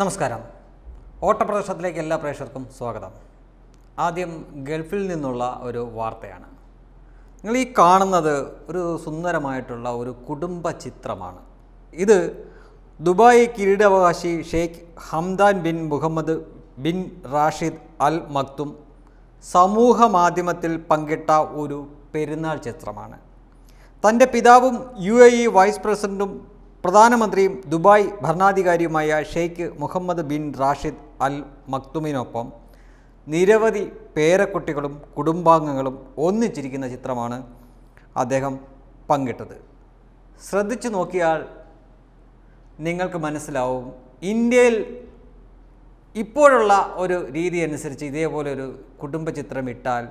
നമസ്കാരം. ഓട്ടപ്രദർശനത്തിലേക്ക് എല്ലാ പ്രേക്ഷകർക്കും സ്വാഗതം. ആദ്യം ഗൾഫിൽ നിന്നുള്ള ഒരു വാർത്തയാണ്. നിങ്ങൾ ഈ കാണുന്നത് ഒരു സുന്ദരമായിട്ടുള്ള ഒരു കുടുംബ ചിത്രമാണ്. ഇത് ദുബായ് കിരീടാവകാശി Sheikh Hamdan bin Mohammed bin Rashid Al Maktoum സമൂഹ മാധ്യമത്തിൽ പങ്കിട്ട ഒരു പെരുന്നാൾ ചിത്രമാണ്. തൻ്റെ പിതാവും UAE വൈസ് പ്രസിഡൻറ്റും പ്രധാനമന്ത്രിയും ദുബായ് ഭരണാധികാരിയുമായ Sheikh Mohammed bin Rashid Al മക്തുമിനൊപ്പം നിരവധി പേരക്കുട്ടികളും കുടുംബാംഗങ്ങളും ഒന്നിച്ചിരിക്കുന്ന ചിത്രമാണ് അദ്ദേഹം പങ്കിട്ടത്. ശ്രദ്ധിച്ചു നോക്കിയാൽ നിങ്ങൾക്ക് മനസ്സിലാവും, ഇന്ത്യയിൽ ഇപ്പോഴുള്ള ഒരു രീതി അനുസരിച്ച് ഇതേപോലൊരു കുടുംബ ചിത്രം ഇട്ടാൽ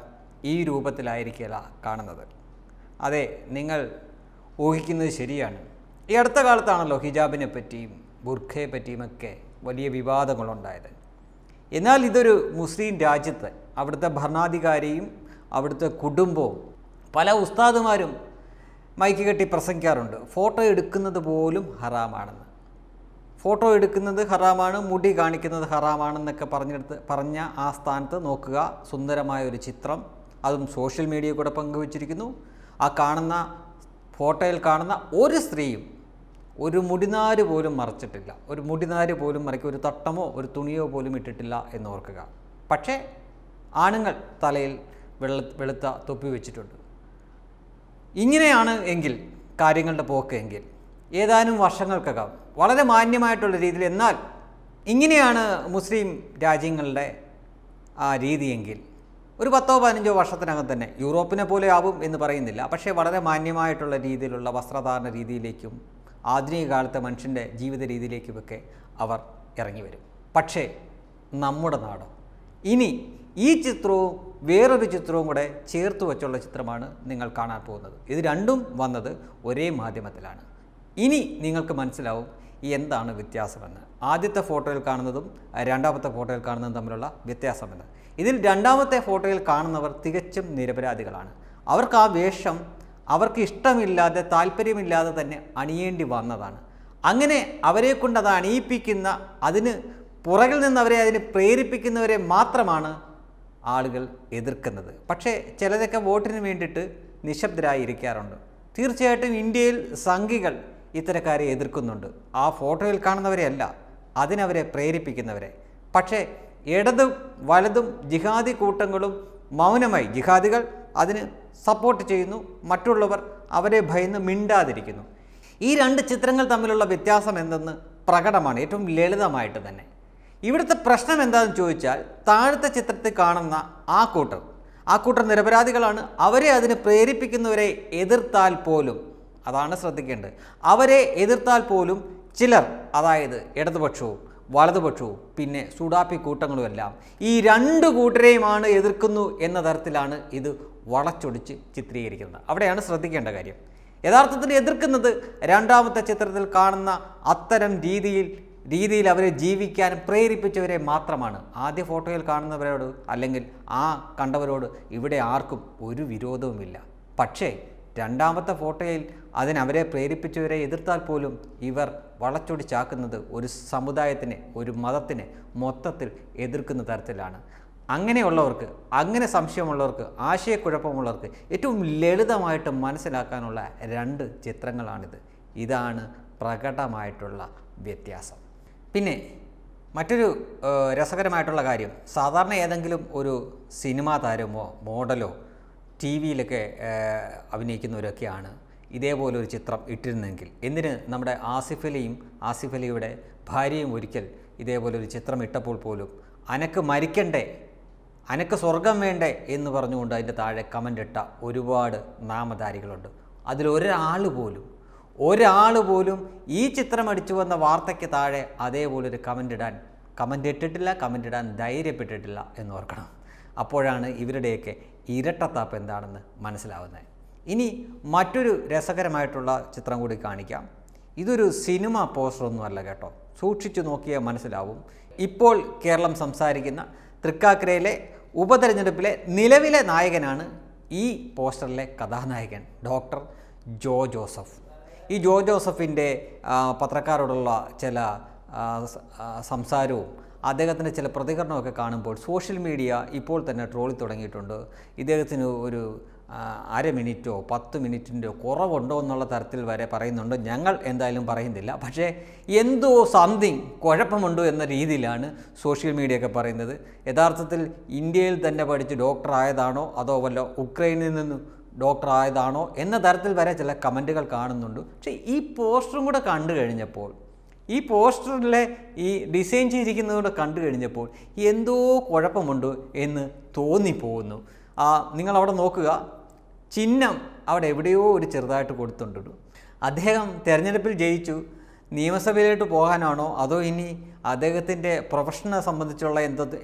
ഈ രൂപത്തിലായിരിക്കില്ല കാണുന്നത്. അതെ, നിങ്ങൾ ഊഹിക്കുന്നത് ശരിയാണ്. ഈ അടുത്ത കാലത്താണല്ലോ ഹിജാബിനെ പറ്റിയും ബുർഖയെ പറ്റിയുമൊക്കെ വലിയ വിവാദങ്ങളുണ്ടായത്. എന്നാൽ ഇതൊരു മുസ്ലിം രാജ്യത്ത് അവിടുത്തെ ഭരണാധികാരിയും അവിടുത്തെ കുടുംബവും പല ഉസ്താദുമാരും മൈക്ക് കെട്ടി പ്രസംഗിക്കാറുണ്ട്, ഫോട്ടോ എടുക്കുന്നത് പോലും ഹറാമാണെന്ന്. ഫോട്ടോ എടുക്കുന്നത് ഹറാമാണ്, മുടി കാണിക്കുന്നത് ഹറാമാണെന്നൊക്കെ പറഞ്ഞ ആ സ്ഥാനത്ത് നോക്കുക, സുന്ദരമായ ഒരു ചിത്രം, അതും സോഷ്യൽ മീഡിയയിൽ കൂടെ പങ്കുവച്ചിരിക്കുന്നു. ആ കാണുന്ന ഫോട്ടോയിൽ കാണുന്ന ഒരു സ്ത്രീയും ഒരു മുടിനാര് പോലും മറച്ചിട്ടില്ല, ഒരു മുടിനാര് പോലും മറക്കി ഒരു തട്ടമോ ഒരു തുണിയോ പോലും ഇട്ടിട്ടില്ല എന്നോർക്കുക. പക്ഷേ ആണുങ്ങൾ തലയിൽ വെളുത്ത തൊപ്പി വെച്ചിട്ടുണ്ട്. ഇങ്ങനെയാണ് എങ്കിൽ കാര്യങ്ങളുടെ പോക്ക് എങ്കിൽ ഏതാനും വർഷങ്ങൾക്കകം വളരെ മാന്യമായിട്ടുള്ള രീതിയിൽ, എന്നാൽ ഇങ്ങനെയാണ് മുസ്ലിം രാജ്യങ്ങളുടെ ആ രീതിയെങ്കിൽ ഒരു 10 or 15 വർഷത്തിനകം തന്നെ യൂറോപ്പിനെ പോലെ ആവും എന്ന് പറയുന്നില്ല, പക്ഷേ വളരെ മാന്യമായിട്ടുള്ള രീതിയിലുള്ള വസ്ത്രധാരണ രീതിയിലേക്കും ആധുനിക കാലത്തെ മനുഷ്യൻ്റെ ജീവിത രീതിയിലേക്കുമൊക്കെ അവർ ഇറങ്ങി വരും. പക്ഷേ നമ്മുടെ നാടോ? ഇനി ഈ ചിത്രവും വേറൊരു ചിത്രവും കൂടെ ചേർത്ത് വച്ചുള്ള ചിത്രമാണ് നിങ്ങൾ കാണാൻ പോകുന്നത്. ഇത് രണ്ടും വന്നത് ഒരേ മാധ്യമത്തിലാണ്. ഇനി നിങ്ങൾക്ക് മനസ്സിലാവും എന്താണ് വ്യത്യാസമെന്ന്, ആദ്യത്തെ ഫോട്ടോയിൽ കാണുന്നതും രണ്ടാമത്തെ ഫോട്ടോയിൽ കാണുന്നതും തമ്മിലുള്ള വ്യത്യാസമെന്ന്. ഇതിൽ രണ്ടാമത്തെ ഫോട്ടോയിൽ കാണുന്നവർ തികച്ചും നിരപരാധികളാണ്. അവർക്ക് ആ വേഷം അവർക്ക് ഇഷ്ടമില്ലാതെ താല്പര്യമില്ലാതെ തന്നെ അണിയേണ്ടി വന്നതാണ്. അങ്ങനെ അവരെ കൊണ്ട് അത് അണിയിപ്പിക്കുന്ന, അതിന് പുറകിൽ നിന്ന് അവരെ അതിന് പ്രേരിപ്പിക്കുന്നവരെ മാത്രമാണ് ആളുകൾ എതിർക്കുന്നത്. പക്ഷേ ചിലരൊക്കെ വോട്ടിന് വേണ്ടിയിട്ട് നിശബ്ദരായി ഇരിക്കാറുണ്ട്. തീർച്ചയായിട്ടും ഇന്ത്യയിൽ സംഘികൾ ഇത്തരക്കാരെ എതിർക്കുന്നുണ്ട്, ആ ഫോട്ടോയിൽ കാണുന്നവരെയല്ല, അതിനവരെ പ്രേരിപ്പിക്കുന്നവരെ. പക്ഷേ ഇടതും വലതും ജിഹാദി കൂട്ടങ്ങളും മൗനമായി, ജിഹാദികൾ അതിന് സപ്പോർട്ട് ചെയ്യുന്നു, മറ്റുള്ളവർ അവരെ ഭയന്ന് മിണ്ടാതിരിക്കുന്നു. ഈ രണ്ട് ചിത്രങ്ങൾ തമ്മിലുള്ള വ്യത്യാസം എന്തെന്ന് പ്രകടമാണ്, ഏറ്റവും ലളിതമായിട്ട് തന്നെ. ഇവിടുത്തെ പ്രശ്നം എന്താണെന്ന് ചോദിച്ചാൽ, താഴത്തെ ചിത്രത്തിൽ കാണുന്ന ആ കൂട്ടർ നിരപരാധികളാണ്. അവരെ അതിന് പ്രേരിപ്പിക്കുന്നവരെ എതിർത്താൽ പോലും, അതാണ് ശ്രദ്ധിക്കേണ്ടത്, അവരെ എതിർത്താൽ പോലും ചിലർ, അതായത് ഇടതുപക്ഷവും വലതുപക്ഷവും പിന്നെ സുഡാപ്പി കൂട്ടങ്ങളുമെല്ലാം ഈ രണ്ട് കൂട്ടരെയുമാണ് എതിർക്കുന്നു എന്ന തരത്തിലാണ് ഇത് വളച്ചൊടിച്ച് ചിത്രീകരിക്കുന്നത്. അവിടെയാണ് ശ്രദ്ധിക്കേണ്ട കാര്യം. യഥാർത്ഥത്തിൽ എതിർക്കുന്നത് രണ്ടാമത്തെ ചിത്രത്തിൽ കാണുന്ന അത്തരം രീതിയിൽ അവരെ ജീവിക്കാൻ പ്രേരിപ്പിച്ചവരെ മാത്രമാണ്. ആദ്യ ഫോട്ടോയിൽ കാണുന്നവരോട് അല്ലെങ്കിൽ ആ കണ്ടവരോട് ഇവിടെ ആർക്കും ഒരു വിരോധവുമില്ല. പക്ഷേ രണ്ടാമത്തെ ഫോട്ടോയിൽ അതിനവരെ പ്രേരിപ്പിച്ചവരെ എതിർത്താൽ പോലും ഇവർ വളച്ചൊടിച്ചാക്കുന്നത് ഒരു സമുദായത്തിനെ, ഒരു മതത്തിനെ മൊത്തത്തിൽ എതിർക്കുന്ന തരത്തിലാണ്. അങ്ങനെയുള്ളവർക്ക്, അങ്ങനെ സംശയമുള്ളവർക്ക്, ആശയക്കുഴപ്പമുള്ളവർക്ക് ഏറ്റവും ലളിതമായിട്ട് മനസ്സിലാക്കാനുള്ള രണ്ട് ചിത്രങ്ങളാണിത്. ഇതാണ് പ്രകടമായിട്ടുള്ള വ്യത്യാസം. പിന്നെ മറ്റൊരു രസകരമായിട്ടുള്ള കാര്യം, സാധാരണ ഏതെങ്കിലും ഒരു സിനിമാ താരമോ മോഡലോ TV അഭിനയിക്കുന്നവരൊക്കെയാണ് ഇതേപോലൊരു ചിത്രം ഇട്ടിരുന്നെങ്കിൽ. എന്തിന്, നമ്മുടെ ആസിഫ് അലിയുടെ ഭാര്യയും ഒരിക്കൽ ഇതേപോലൊരു ചിത്രം ഇട്ടപ്പോൾ പോലും അനക്ക് മരിക്കണ്ടേ, അനക്ക് സ്വർഗം വേണ്ടേ എന്ന് പറഞ്ഞുകൊണ്ട് അതിൻ്റെ താഴെ കമൻ്റ് ഇട്ട ഒരുപാട് നാമധാരികളുണ്ട്. അതിലൊരാൾ പോലും ഈ ചിത്രം അടിച്ചു വന്ന വാർത്തയ്ക്ക് താഴെ അതേപോലൊരു കമൻ്റ് ഇട്ടിട്ടില്ല ധൈര്യപ്പെട്ടിട്ടില്ല എന്ന് ഓർക്കണം. അപ്പോഴാണ് ഇവരുടെയൊക്കെ ഇരട്ടത്താപ്പ് എന്താണെന്ന് മനസ്സിലാവുന്നത്. ഇനി മറ്റൊരു രസകരമായിട്ടുള്ള ചിത്രം കൂടി കാണിക്കാം. ഇതൊരു സിനിമ പോസ്റ്ററൊന്നുമല്ല കേട്ടോ, സൂക്ഷിച്ചു നോക്കിയാൽ മനസ്സിലാവും. ഇപ്പോൾ കേരളം സംസാരിക്കുന്ന തൃക്കാക്കരയിലെ ഉപതെരഞ്ഞെടുപ്പിലെ നിലവിലെ നായകനാണ് ഈ പോസ്റ്ററിലെ കഥാനായകൻ, ഡോക്ടർ ജോ ജോസഫ്. ഈ ജോ ജോസഫിൻ്റെ പത്രക്കാരോടുള്ള ചില സംസാരവും അദ്ദേഹത്തിൻ്റെ ചില പ്രതികരണമൊക്കെ കാണുമ്പോൾ സോഷ്യൽ മീഡിയ ഇപ്പോൾ തന്നെ ട്രോളി തുടങ്ങിയിട്ടുണ്ട്. ഇദ്ദേഹത്തിന് ഒരു 1/2 മിനിറ്റോ 10 മിനിറ്റിൻ്റെയോ കുറവുണ്ടോ എന്നുള്ള തരത്തിൽ വരെ പറയുന്നുണ്ട്. ഞങ്ങൾ എന്തായാലും പറയുന്നില്ല, പക്ഷേ എന്തോ സംതിങ് കുഴപ്പമുണ്ടോ എന്ന രീതിയിലാണ് സോഷ്യൽ മീഡിയ ഒക്കെ പറയുന്നത്. യഥാർത്ഥത്തിൽ ഇന്ത്യയിൽ തന്നെ പഠിച്ച് ഡോക്ടറായതാണോ അതോ വല്ല ഉക്രൈനിൽ നിന്നും ഡോക്ടറായതാണോ എന്ന തരത്തിൽ വരെ ചില കമൻറ്റുകൾ കാണുന്നുണ്ട്. പക്ഷേ ഈ പോസ്റ്ററും കൂടെ കണ്ടു കഴിഞ്ഞപ്പോൾ, ഈ പോസ്റ്ററിലെ ഈ ഡിസൈൻ ചെയ്തിരിക്കുന്നതുകൊണ്ട് കണ്ടു കഴിഞ്ഞപ്പോൾ എന്തോ കുഴപ്പമുണ്ട് എന്ന് തോന്നിപ്പോകുന്നു. നിങ്ങളവിടെ നോക്കുക, ചിഹ്നം അവിടെ എവിടെയോ ഒരു ചെറുതായിട്ട് കൊടുത്തിട്ടുണ്ട്. അദ്ദേഹം തിരഞ്ഞെടുപ്പിൽ ജയിച്ചു, നിയമസഭയിലോട്ട് പോകാനാണോ അതോ ഇനി അദ്ദേഹത്തിൻ്റെ പ്രൊഫഷനെ സംബന്ധിച്ചുള്ള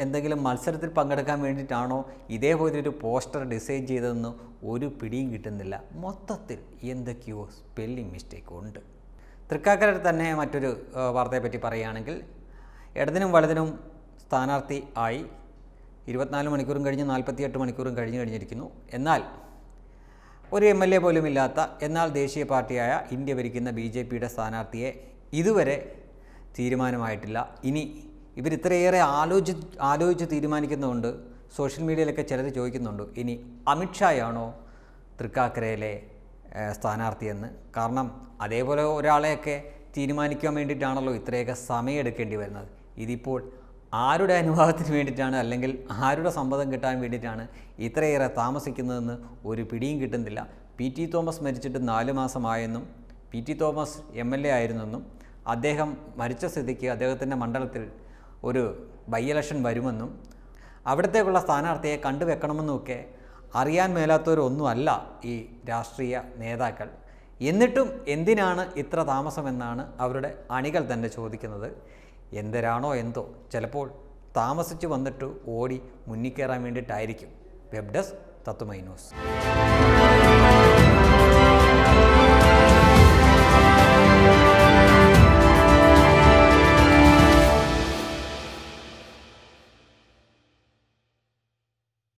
എന്തെങ്കിലും മത്സരത്തിൽ പങ്കെടുക്കാൻ വേണ്ടിയിട്ടാണോ ഇതേപോലൊരു പോസ്റ്റർ ഡിസൈൻ ചെയ്തതെന്ന് ഒരു പിടിയും കിട്ടുന്നില്ല. മൊത്തത്തിൽ എന്തൊക്കെയോ സ്പെല്ലിംഗ് മിസ്റ്റേക്ക് ഉണ്ട്. തൃക്കാക്കരയിൽ തന്നെ മറ്റൊരു വാർത്തയെപ്പറ്റി പറയുകയാണെങ്കിൽ, ഇടതിനും വലതിനും സ്ഥാനാർത്ഥി ആയി 24 മണിക്കൂറും കഴിഞ്ഞ് 48 മണിക്കൂറും കഴിഞ്ഞിരിക്കുന്നു. എന്നാൽ ഒരു MLA പോലും ഇല്ലാത്ത, എന്നാൽ ദേശീയ പാർട്ടിയായ ഇന്ത്യ ഭരിക്കുന്ന BJPയുടെ സ്ഥാനാർത്ഥിയെ ഇതുവരെ തീരുമാനമായിട്ടില്ല. ഇനി ഇവരിത്രയേറെ ആലോചിച്ച് തീരുമാനിക്കുന്നുണ്ട്. സോഷ്യൽ മീഡിയയിലൊക്കെ ചിലർ ചോദിക്കുന്നുണ്ട്, ഇനി അമിത്ഷായാണോ തൃക്കാക്കരയിലെ സ്ഥാനാർത്ഥിയെന്ന്. കാരണം അതേപോലെ ഒരാളെയൊക്കെ തീരുമാനിക്കാൻ വേണ്ടിയിട്ടാണല്ലോ ഇത്രയൊക്കെ സമയമെടുക്കേണ്ടി വരുന്നത്. ഇതിപ്പോൾ ആരുടെ അനുഭവത്തിന് വേണ്ടിയിട്ടാണ് അല്ലെങ്കിൽ ആരുടെ സമ്മതം കിട്ടാൻ വേണ്ടിയിട്ടാണ് ഇത്രയേറെ താമസിക്കുന്നതെന്ന് ഒരു പിടിയും കിട്ടുന്നില്ല. PT തോമസ് മരിച്ചിട്ട് 4 മാസമായെന്നും PT തോമസ് MLA ആയിരുന്നെന്നും അദ്ദേഹം മരിച്ച സ്ഥിതിക്ക് അദ്ദേഹത്തിൻ്റെ മണ്ഡലത്തിൽ ഒരു ബൈ ഇലക്ഷൻ വരുമെന്നും അവിടത്തേക്കുള്ള സ്ഥാനാർത്ഥിയെ കണ്ടുവെക്കണമെന്നുമൊക്കെ അറിയാൻ മേലാത്തവരൊന്നുമല്ല ഈ രാഷ്ട്രീയ നേതാക്കൾ. എന്നിട്ടും എന്തിനാണ് ഇത്ര താമസമെന്നാണ് അവരുടെ അണികൾ തന്നെ ചോദിക്കുന്നത്. എന്തരാണോ എന്തോ, ചിലപ്പോൾ താമസിച്ച് വന്നിട്ട് ഓടി മുന്നിൽ കയറാൻ വേണ്ടിയിട്ടായിരിക്കും. വെബ് ഡെസ്ക് തത്തുമൈ ന്യൂസ്.